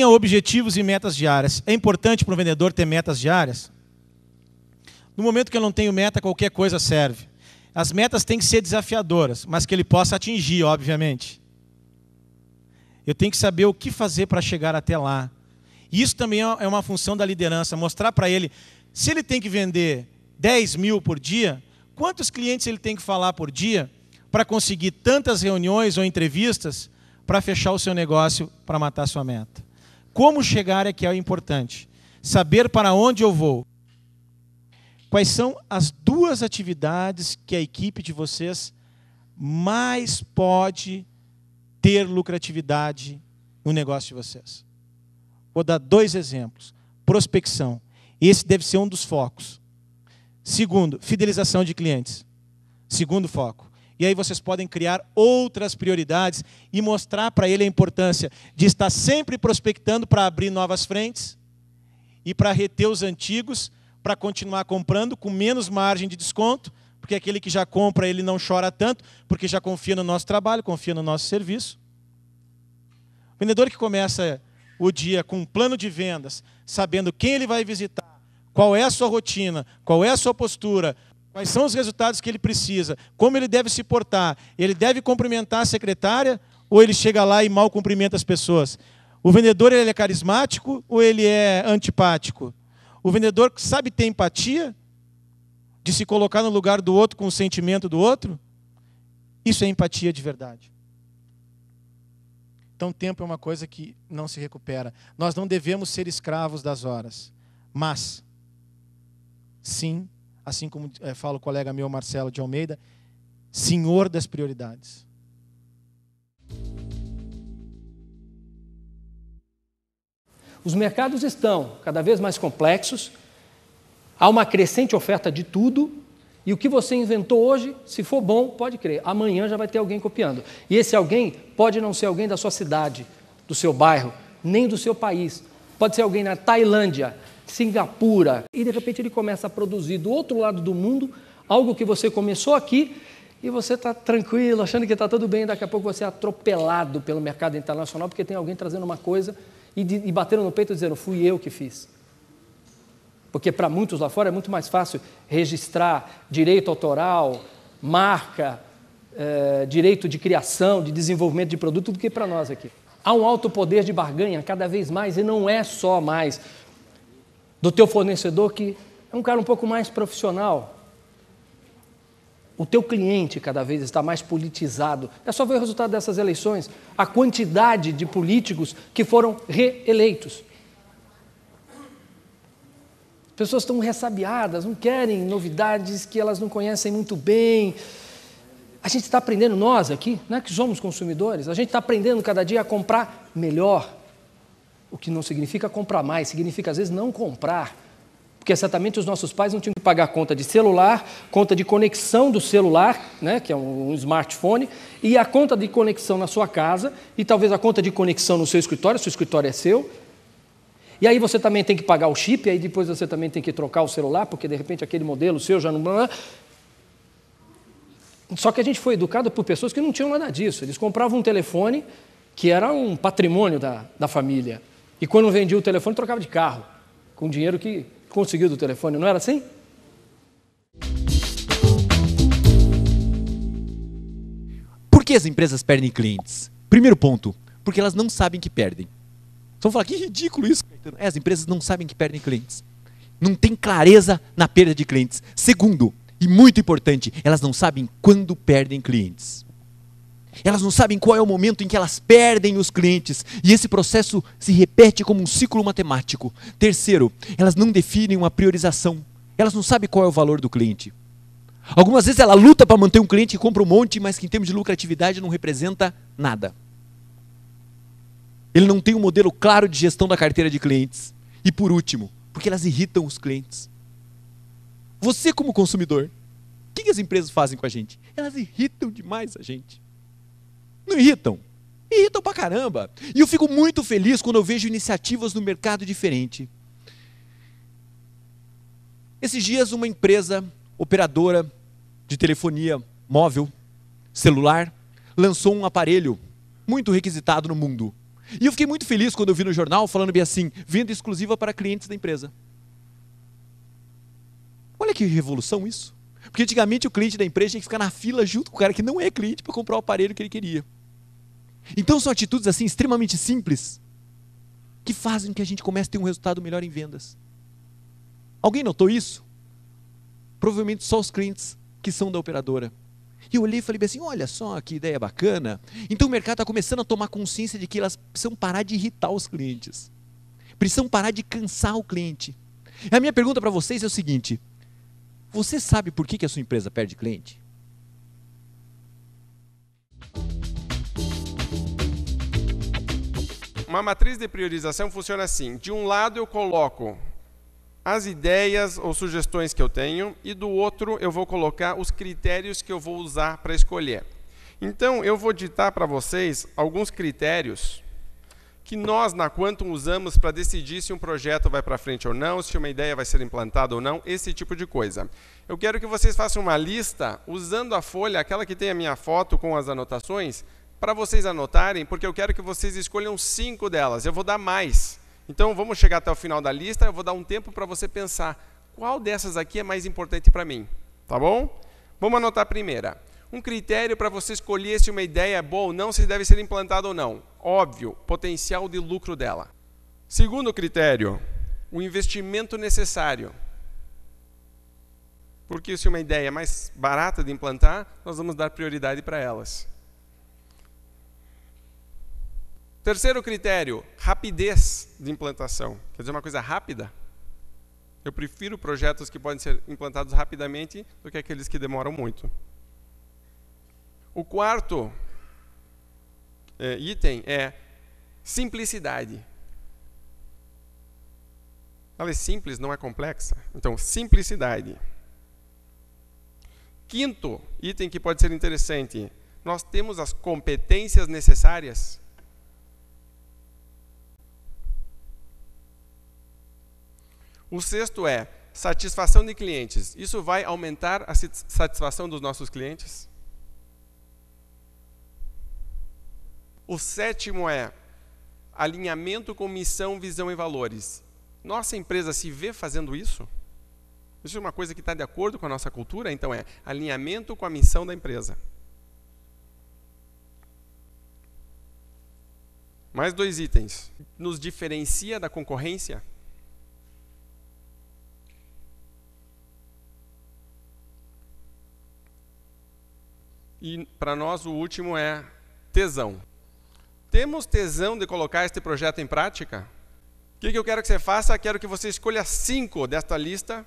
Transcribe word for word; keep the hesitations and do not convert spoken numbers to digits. Tenha objetivos e metas diárias. É importante para um vendedor ter metas diárias? No momento que eu não tenho meta, qualquer coisa serve. As metas têm que ser desafiadoras, mas que ele possa atingir, obviamente. Eu tenho que saber o que fazer para chegar até lá. Isso também é uma função da liderança, mostrar para ele, se ele tem que vender dez mil por dia, quantos clientes ele tem que falar por dia para conseguir tantas reuniões ou entrevistas para fechar o seu negócio, para matar a sua meta. Como chegar é que é importante. Saber para onde eu vou. Quais são as duas atividades que a equipe de vocês mais pode ter lucratividade no negócio de vocês? Vou dar dois exemplos. Prospecção. Esse deve ser um dos focos. Segundo, fidelização de clientes. Segundo foco. E aí vocês podem criar outras prioridades e mostrar para ele a importância de estar sempre prospectando para abrir novas frentes e para reter os antigos, para continuar comprando com menos margem de desconto, porque aquele que já compra, ele não chora tanto, porque já confia no nosso trabalho, confia no nosso serviço. O vendedor que começa o dia com um plano de vendas, sabendo quem ele vai visitar, qual é a sua rotina, qual é a sua postura, quais são os resultados que ele precisa, como ele deve se portar, ele deve cumprimentar a secretária ou ele chega lá e mal cumprimenta as pessoas? O vendedor, ele é carismático ou ele é antipático? O vendedor sabe ter empatia de se colocar no lugar do outro com o sentimento do outro? Isso é empatia de verdade. Então, tempo é uma coisa que não se recupera. Nós não devemos ser escravos das horas, mas sim, assim como é, fala o colega meu, Marcelo de Almeida, senhor das prioridades. Os mercados estão cada vez mais complexos, há uma crescente oferta de tudo, e o que você inventou hoje, se for bom, pode crer, amanhã já vai ter alguém copiando. E esse alguém pode não ser alguém da sua cidade, do seu bairro, nem do seu país. Pode ser alguém na Tailândia, Singapura, e de repente ele começa a produzir do outro lado do mundo algo que você começou aqui e você está tranquilo, achando que está tudo bem, daqui a pouco você é atropelado pelo mercado internacional porque tem alguém trazendo uma coisa e, de, e batendo no peito dizendo, fui eu que fiz. Porque para muitos lá fora é muito mais fácil registrar direito autoral, marca, eh, direito de criação, de desenvolvimento de produto do que para nós aqui. Há um alto poder de barganha cada vez mais e não é só mais do teu fornecedor, que é um cara um pouco mais profissional. O teu cliente cada vez está mais politizado. É só ver o resultado dessas eleições, a quantidade de políticos que foram reeleitos. As pessoas estão ressabiadas, não querem novidades que elas não conhecem muito bem. A gente está aprendendo, nós aqui, não é que somos consumidores, a gente está aprendendo cada dia a comprar melhor. O que não significa comprar mais, significa às vezes não comprar. Porque certamente os nossos pais não tinham que pagar conta de celular, conta de conexão do celular, né, que é um, um smartphone, e a conta de conexão na sua casa, e talvez a conta de conexão no seu escritório, se o escritório é seu. E aí você também tem que pagar o chip, e aí depois você também tem que trocar o celular, porque de repente aquele modelo seu já não... Só que a gente foi educado por pessoas que não tinham nada disso. Eles compravam um telefone que era um patrimônio da, da família. E quando vendia o telefone, trocava de carro, com o dinheiro que conseguiu do telefone, não era assim? Por que as empresas perdem clientes? Primeiro ponto, porque elas não sabem que perdem. Vocês vão falar, que ridículo isso. É, as empresas não sabem que perdem clientes. Não tem clareza na perda de clientes. Segundo, e muito importante, elas não sabem quando perdem clientes. Elas não sabem qual é o momento em que elas perdem os clientes. E esse processo se repete como um ciclo matemático. Terceiro, elas não definem uma priorização. Elas não sabem qual é o valor do cliente. Algumas vezes ela luta para manter um cliente que compra um monte, mas que em termos de lucratividade não representa nada. Ele não tem um modelo claro de gestão da carteira de clientes. E por último, porque elas irritam os clientes. Você como consumidor, o que as empresas fazem com a gente? Elas irritam demais a gente. Não irritam? Irritam pra caramba. E eu fico muito feliz quando eu vejo iniciativas no mercado diferente. Esses dias uma empresa operadora de telefonia móvel, celular, lançou um aparelho muito requisitado no mundo. E eu fiquei muito feliz quando eu vi no jornal falando bem assim, venda exclusiva para clientes da empresa. Olha que revolução isso. Porque antigamente o cliente da empresa tinha que ficar na fila junto com o cara que não é cliente para comprar o aparelho que ele queria. Então são atitudes assim extremamente simples que fazem que a gente comece a ter um resultado melhor em vendas. Alguém notou isso? Provavelmente só os clientes que são da operadora. E eu olhei e falei bem assim, olha só que ideia bacana. Então o mercado está começando a tomar consciência de que elas precisam parar de irritar os clientes. Precisam parar de cansar o cliente. E a minha pergunta para vocês é o seguinte. Você sabe por que que a sua empresa perde cliente? Uma matriz de priorização funciona assim. De um lado eu coloco as ideias ou sugestões que eu tenho e do outro eu vou colocar os critérios que eu vou usar para escolher. Então eu vou ditar para vocês alguns critérios que nós na Quantum usamos para decidir se um projeto vai para frente ou não, se uma ideia vai ser implantada ou não, esse tipo de coisa. Eu quero que vocês façam uma lista usando a folha, aquela que tem a minha foto com as anotações, para vocês anotarem, porque eu quero que vocês escolham cinco delas, eu vou dar mais. Então vamos chegar até o final da lista, eu vou dar um tempo para você pensar qual dessas aqui é mais importante para mim, tá bom? Vamos anotar a primeira. Um critério para você escolher se uma ideia é boa ou não, se deve ser implantada ou não. Óbvio, potencial de lucro dela. Segundo critério, o investimento necessário. Porque se uma ideia é mais barata de implantar, nós vamos dar prioridade para elas. Terceiro critério, rapidez de implantação. Quer dizer, uma coisa rápida. Eu prefiro projetos que podem ser implantados rapidamente do que aqueles que demoram muito. O quarto é, item é simplicidade. Ela é simples, não é complexa. Então, simplicidade. Quinto item que pode ser interessante. Nós temos as competências necessárias. O sexto é satisfação de clientes. Isso vai aumentar a satisfação dos nossos clientes? O sétimo é alinhamento com missão, visão e valores. Nossa empresa se vê fazendo isso? Isso é uma coisa que está de acordo com a nossa cultura? Então é alinhamento com a missão da empresa. Mais dois itens. Nos diferencia da concorrência? E, para nós, o último é tesão. Temos tesão de colocar este projeto em prática? O que, que eu quero que você faça? Quero que você escolha cinco desta lista